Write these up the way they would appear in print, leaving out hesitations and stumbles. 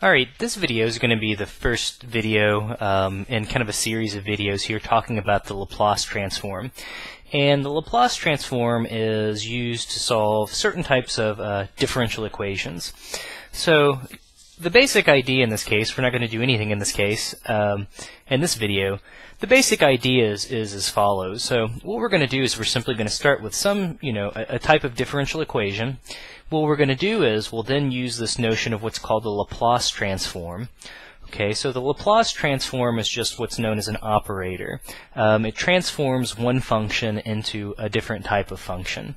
Alright, this video is going to be the first video in kind of a series of videos here talking about the Laplace transform. And the Laplace transform is used to solve certain types of differential equations. So the basic idea in this case, we're not going to do anything in this case, in this video, the basic idea is as follows. So what we're going to do is we're simply going to start with some, a type of differential equation. What we're going to do is we'll then use this notion of what's called the Laplace transform. Okay, so the Laplace transform is just what's known as an operator. It transforms one function into a different type of function.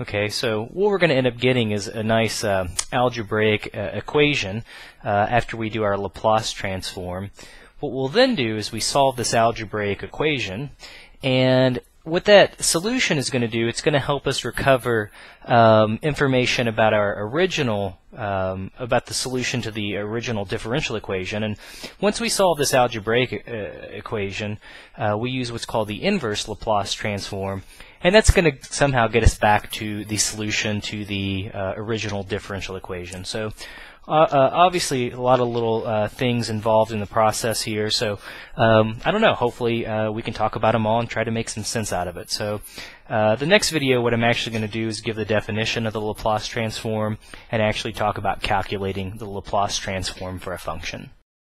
Okay, so what we're going to end up getting is a nice algebraic equation after we do our Laplace transform. What we'll then do is we solve this algebraic equation, and what that solution is going to do, it's going to help us recover information about our original, about the solution to the original differential equation. And once we solve this algebraic equation, we use what's called the inverse Laplace transform, and that's going to somehow get us back to the solution to the original differential equation. So obviously a lot of little things involved in the process here, so I don't know, hopefully we can talk about them all and try to make some sense out of it. So the next video, what I'm actually going to do is give the definition of the Laplace transform and actually talk about calculating the Laplace transform for a function.